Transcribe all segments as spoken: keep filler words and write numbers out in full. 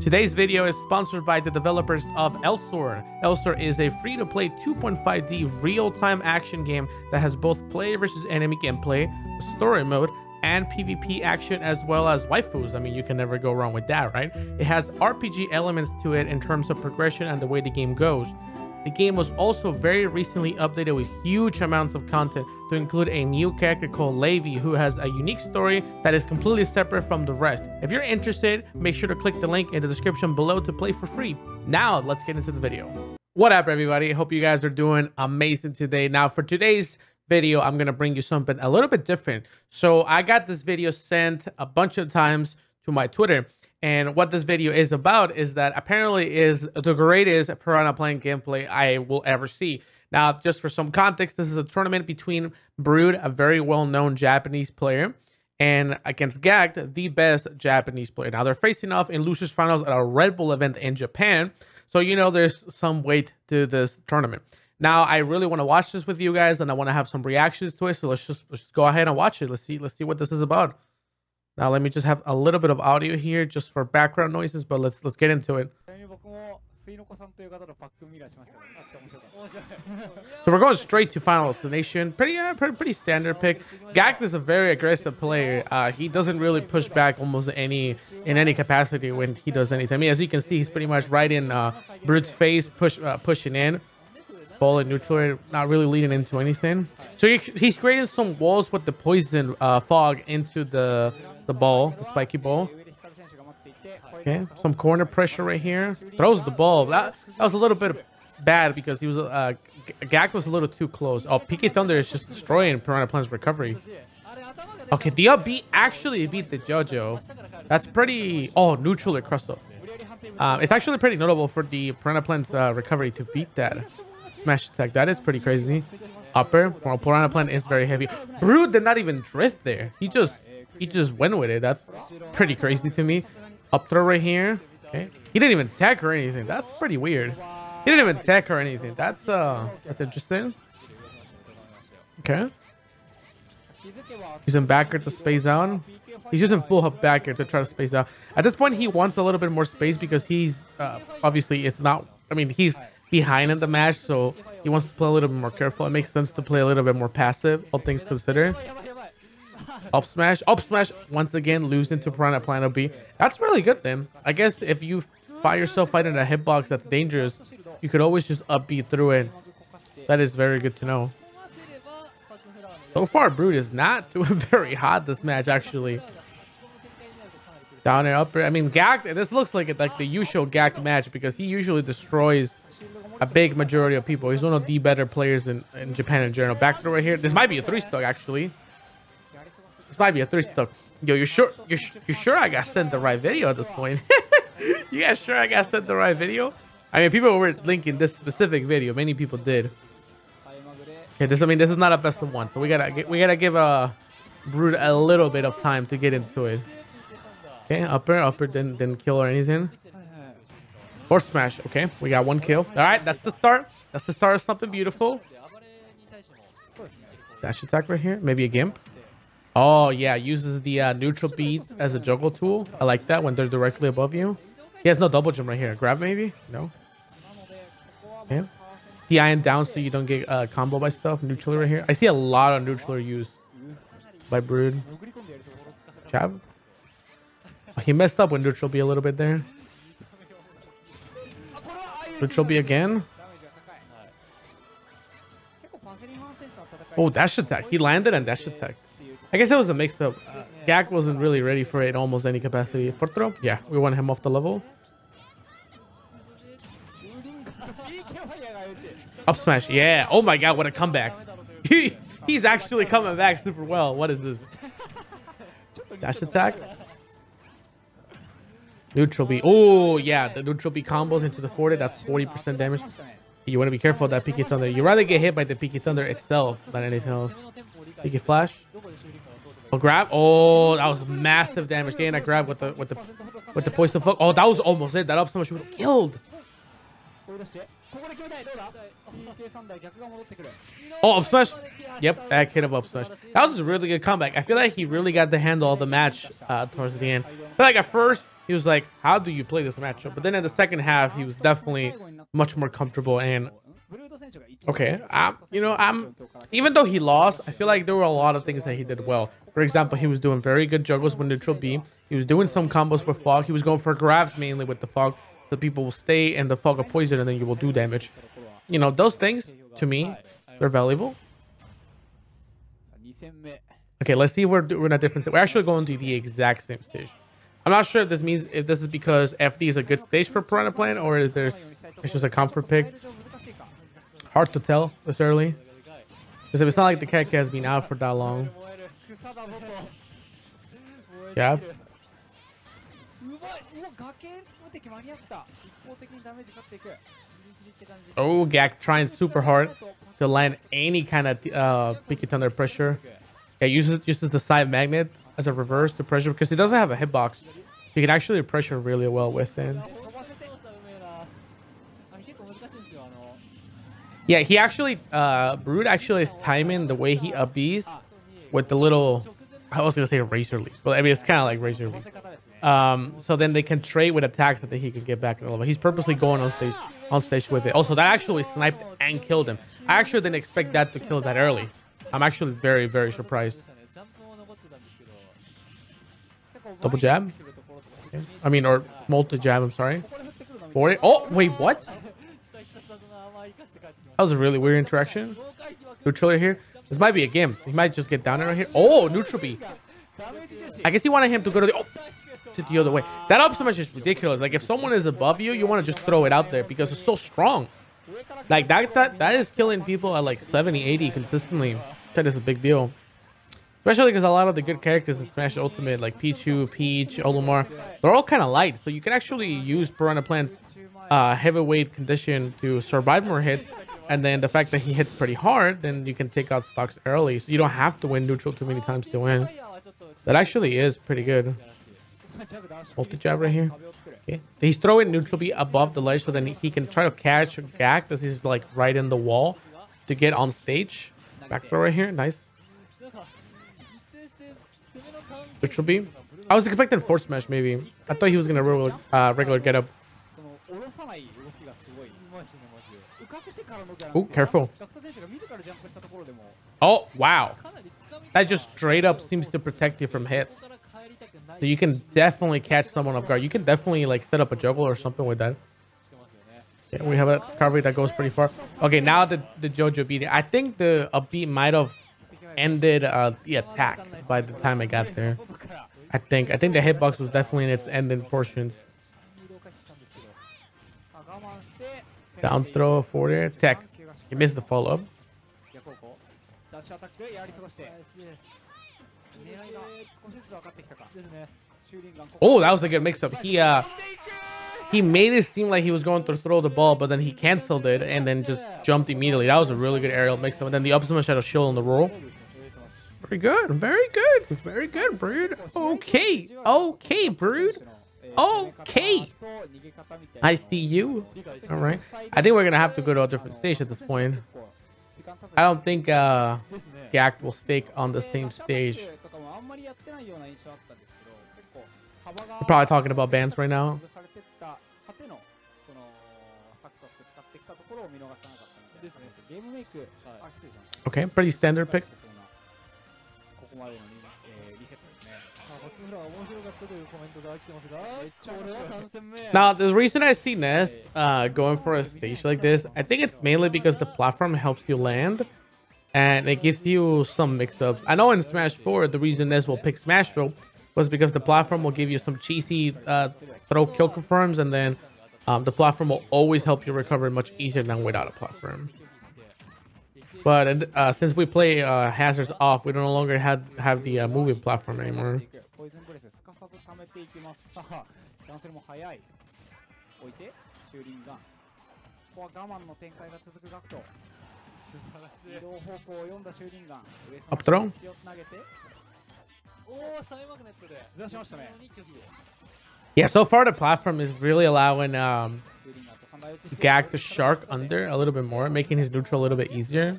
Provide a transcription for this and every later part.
Today's video is sponsored by the developers of Elsor. Elsor is a free-to-play two point five D real-time action game that has both player versus enemy gameplay, story mode, and PvP action, as well as waifus. I mean, you can never go wrong with that, right? It has R P G elements to it in terms of progression and the way the game goes. The game was also very recently updated with huge amounts of content to include a new character called Levi, who has a unique story that is completely separate from the rest. If you're interested, make sure to click the link in the description below to play for free. Now, let's get into the video. What up, everybody? Hope you guys are doing amazing today. Now, for today's video, I'm gonna bring you something a little bit different. So I got this video sent a bunch of times to my Twitter, and what this video is about is that apparently is the greatest Piranha Plant gameplay I will ever see. Now, just for some context, this is a tournament between Brood, a very well-known Japanese player, and against Gagged, the best Japanese player. Now they're facing off in losers finals at a Red Bull event in Japan, so you know there's some weight to this tournament. Now, I really want to watch this with you guys, and I want to have some reactions to it. So let's just, let's just go ahead and watch it. Let's see, let's see what this is about. Now, let me just have a little bit of audio here just for background noises, but let's let's get into it. So we're going straight to Final Destination. Pretty, uh, pretty, pretty standard pick. Gagged is a very aggressive player. Uh, he doesn't really push back almost any in any capacity when he does anything. I mean, as you can see, he's pretty much right in uh, Brood's face, push uh, pushing in. Ball and neutral, not really leading into anything. So he, he's creating some walls with the poison uh, fog into the the ball, the spiky ball. Okay, some corner pressure right here. Throws the ball. That, that was a little bit bad because he was uh, Gak was a little too close. Oh, P K Thunder is just destroying Piranha Plant's recovery. Okay, the upbeat actually beat the JoJo. That's pretty. Oh, neutral it crossed up. Um, it's actually pretty notable for the Piranha Plant's uh, recovery to beat that smash attack. That is pretty crazy. Upper. Well, Piranha Plant is very heavy. Brood did not even drift there. He just he just went with it. That's pretty crazy to me. Up throw right here. Okay. He didn't even tech or anything. That's pretty weird. He didn't even tech or anything. That's uh that's interesting. Okay. Using backer to space out. He's using full hop backer to try to space out. At this point, he wants a little bit more space because he's uh, obviously it's not. I mean, he's behind in the match, so he wants to play a little bit more careful. It makes sense to play a little bit more passive, all things considered. Up smash, up smash once again, losing to Piranha Plant B. That's really good then. I guess if you find yourself fighting a hitbox that's dangerous, you could always just up B through it. That is very good to know. So far, Brood is not doing very hot this match actually. Down and upper. I mean, Gagged. This looks like it, like the usual Gagged match because he usually destroys a big majority of people. He's one of the better players in, in Japan in general. Back throw right here. This might be a three stock actually. This might be a three stock. Yo, you sure? You you sure I got sent the right video at this point? You guys sure I got sent the right video? I mean, people were linking this specific video. Many people did. Okay, this. I mean, this is not a best of one, so we gotta we gotta give uh, Brood a little bit of time to get into it. Okay, upper, upper didn't, didn't kill or anything. Or smash. Okay, we got one kill. All right, that's the start. That's the start of something beautiful. Dash attack right here. Maybe a gimp. Oh, yeah. Uses the uh, neutral beat as a juggle tool. I like that when they're directly above you. He has no double jump right here. Grab maybe? No. Okay. The iron down so you don't get uh, combo by stuff. Neutral right here. I see a lot of neutral use by Brood. Jab. He messed up with neutral B a little bit there. Neutral B again. Oh, dash attack. He landed and dash attack. I guess it was a mix-up. Uh, Gak wasn't really ready for it in almost any capacity. For throw? Yeah, we want him off the level. Up smash. Yeah. Oh my god, what a comeback. He, he's actually coming back super well. What is this? Dash attack. Neutral B. Oh, yeah. The neutral B combos into the forty. That's forty percent damage. You want to be careful of that P K Thunder. You'd rather get hit by the P K Thunder itself than anything else. P K Flash. Oh, grab. Oh, that was massive damage. Getting that grab with the with the, with the poison fuck. Oh, that was almost it. That up smash would have killed. Oh, up smash. Yep, that hit of up smash. That was a really good comeback. I feel like he really got the handle of the match uh, towards the end. I feel like at first, he was like, how do you play this matchup? But then in the second half, he was definitely much more comfortable. And okay, I'm, you know, I'm, even though he lost, I feel like there were a lot of things that he did well. For example, he was doing very good juggles with neutral B. He was doing some combos with fog. He was going for grabs mainly with the fog. The people will stay and the fog of poison, and then you will do damage. You know, those things, to me, they're valuable. Okay, let's see if we're, we're in a different stage. We're actually going to the exact same stage. I'm not sure if this means, if this is because F D is a good stage for Piranha Plant, or if there's, it's just a comfort pick. Hard to tell this early, because if it's not like the K K has been out for that long. Yeah. Oh, Gak trying super hard to land any kind of uh, P K Thunder pressure. Yeah, uses uses the side magnet as a reverse to pressure, because he doesn't have a hitbox. He can actually pressure really well with it. Yeah, he actually, uh, Brood actually is timing the way he upbees with the little, I was going to say razor leaf, but I mean, it's kind of like razor leaf. Um, so then they can trade with attacks that he can get back in a level. He's purposely going on stage, on stage with it. Also, that actually sniped and killed him. I actually didn't expect that to kill that early. I'm actually very, very surprised. Double jab? Okay. I mean, or multi jab, I'm sorry. forty. Oh, wait, what? That was a really weird interaction. Neutral here. This might be a game. He might just get down right here. Oh, neutral B. I guess he wanted him to go to the, oh, to the other way. That up smash is ridiculous. Like, if someone is above you, you want to just throw it out there because it's so strong. Like, that that that is killing people at like seventy, eighty consistently. That is a big deal. Especially because a lot of the good characters in Smash Ultimate, like Pichu, Peach, Olimar, they're all kind of light. So you can actually use Piranha Plant's uh, heavyweight condition to survive more hits. And then the fact that he hits pretty hard, then you can take out stocks early. So you don't have to win neutral too many times to win. That actually is pretty good. Multi-jab right here. Okay. He's throwing neutral B above the ledge so then he can try to catch Gag as he's like right in the wall to get on stage. Back throw right here. Nice. Neutral B. I was expecting force smash maybe. I thought he was gonna regular, uh, regular get up. Oh, careful. Oh, wow. That just straight up seems to protect you from hits. So you can definitely catch someone off guard. You can definitely like set up a juggle or something with that. Yeah, we have a recovery that goes pretty far. Okay, now the, the JoJo beat. I think the upbeat might have ended uh, the attack by the time I got there. I think I think the hitbox was definitely in its ending portions. Down throw forward tech. He missed the follow up. Oh, that was a good mix up. He uh he made it seem like he was going to throw the ball, but then he canceled it and then just jumped immediately. That was a really good aerial mix up. And then the up smash had a shield on the roll. Very good, very good, very good, Brood. Okay, okay, Brood. Okay, I see you. All right, I think we're gonna have to go to a different stage at this point. I don't think uh Gagged will stick on the same stage. We're probably talking about bans right now. Okay, pretty standard pick. Now, the reason I see Ness uh, going for a stage like this, I think it's mainly because the platform helps you land and it gives you some mix-ups. I know in Smash four, the reason Ness will pick Smashville was because the platform will give you some cheesy uh, throw kill confirms, and then um, the platform will always help you recover much easier than without a platform. But uh, since we play uh, hazards off, we no longer have, have the uh, moving platform anymore. Up throw. Yeah, so far the platform is really allowing um, Gag the shark under a little bit more, making his neutral a little bit easier.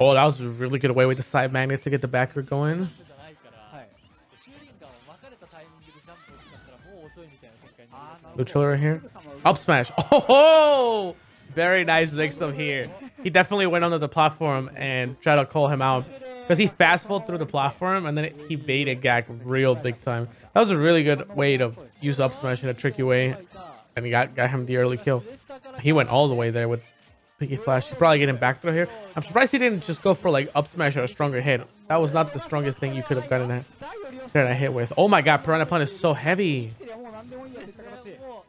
Oh, that was a really good way with the side magnet to get the backer going. Luchilla right here. Up smash. Oh, very nice mix up here. He definitely went onto the platform and tried to call him out because he fast folded through the platform and then he baited Gag real big time. That was a really good way to use up smash in a tricky way, and he got, got him the early kill. He went all the way there with Pinky Flash. He's probably getting back through here. I'm surprised he didn't just go for like up smash or a stronger hit. That was not the strongest thing you could have gotten that, that hit with. Oh my god, Piranha Plant is so heavy.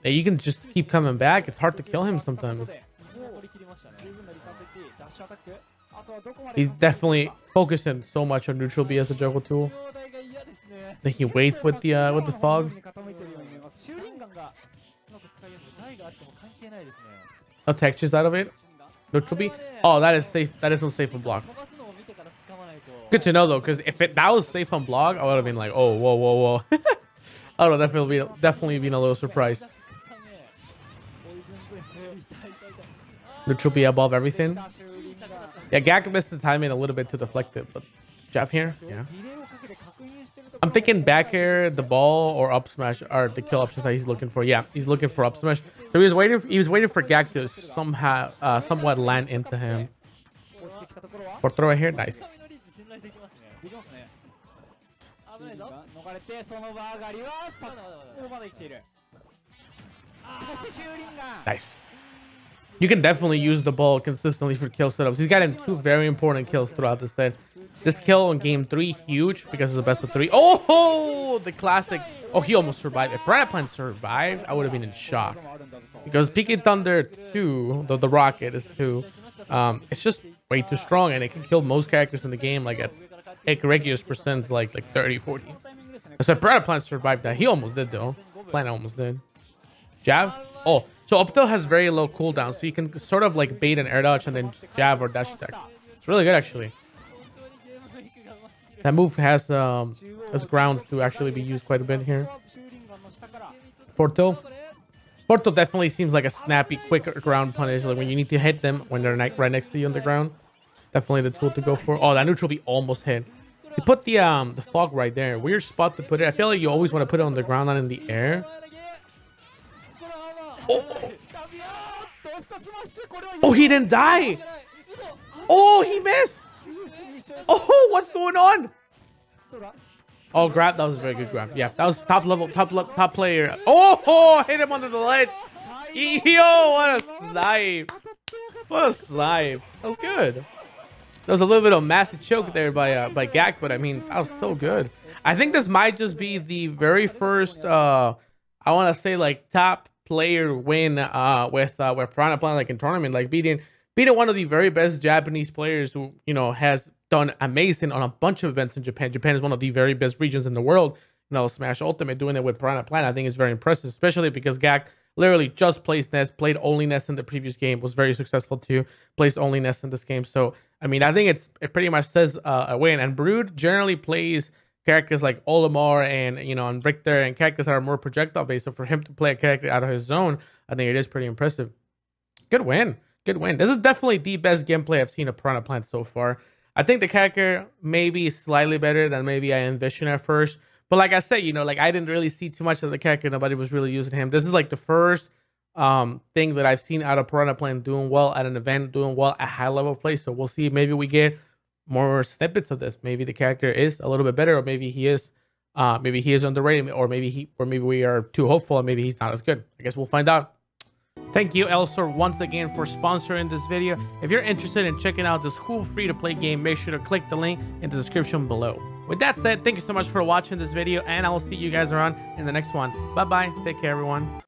Yeah, you can just keep coming back. It's hard to kill him sometimes. He's definitely focusing so much on neutral B as a juggle tool. Then he waits with the uh, with the fog. No tech just out of it. Neutral B. Oh, that is safe. That isn't safe on block. Good to know though, because if it that was safe on block, I would have been like, oh, whoa, whoa, whoa. I don't know. Definitely, be, definitely been a little surprised. Neutral B above everything. Yeah, Gak missed the timing a little bit to deflect it, but jab here. Yeah. I'm thinking back air, the ball, or up smash are the kill options that he's looking for. Yeah, he's looking for up smash. So he was waiting. He was waiting for Gak to somehow, uh, somewhat land into him. Or throw right here. Nice. Nice. You can definitely use the ball consistently for kill setups. He's gotten two very important kills throughout this set. This kill on game three, huge, because it's the best of three. Oh, oh the classic. Oh, he almost survived. If Piranha Plant survived, I would have been in shock. Because P K Thunder two, the, the rocket is two, um, it's just way too strong. And it can kill most characters in the game, like at Regulus percents, like like thirty, forty. So Piranha Plant survived that. He almost did, though. Plant almost did. Jab. Oh. So up tilt has very low cooldown, so you can sort of like bait an air dodge and then jab or dash attack. It's really good actually. That move has um has grounds to actually be used quite a bit here. Porto. Porto definitely seems like a snappy, quick ground punish. Like when you need to hit them when they're right next to you on the ground. Definitely the tool to go for. Oh, that neutral B almost hit. You put the um the fog right there. Weird spot to put it. I feel like you always want to put it on the ground, not in the air. Oh. Oh, he didn't die. Oh, he missed. Oh, what's going on? Oh, grab. That was a very good grab. Yeah, that was top level, top level, top player. Oh, oh, hit him under the ledge. Yo, what a snipe. What a snipe. That was good. There was a little bit of massive choke there by uh, by Gak, but I mean, that was still good. I think this might just be the very first, uh, I want to say like top player win uh with uh with Piranha Plant like in tournament, like beating beating one of the very best Japanese players who, you know, has done amazing on a bunch of events in Japan. Japan is one of the very best regions in the world. You know, Smash Ultimate doing it with Piranha Plant, I think is very impressive, especially because Gak literally just plays Ness, played only Ness in the previous game, was very successful too, plays only Ness in this game. So I mean, I think it's it pretty much says uh, a win. And Brood generally plays characters like Olimar and, you know, and Richter and characters that are more projectile based. So for him to play a character out of his zone, I think it is pretty impressive. Good win. Good win. This is definitely the best gameplay I've seen of Piranha Plant so far. I think the character may be slightly better than maybe I envisioned at first. But like I said, you know, like I didn't really see too much of the character. Nobody was really using him. This is like the first um, thing that I've seen out of Piranha Plant doing well at an event, doing well at high level play. So we'll see. Maybe we get more snippets of this. Maybe the character is a little bit better, or maybe he is uh maybe he is underrated, or maybe he or maybe we are too hopeful and maybe he's not as good. I guess we'll find out. Thank you Elsor once again for sponsoring this video. If you're interested in checking out this cool free to play game, make sure to click the link in the description below. With that said, thank you so much for watching this video, and I'll see you guys around in the next one. Bye bye. Take care everyone.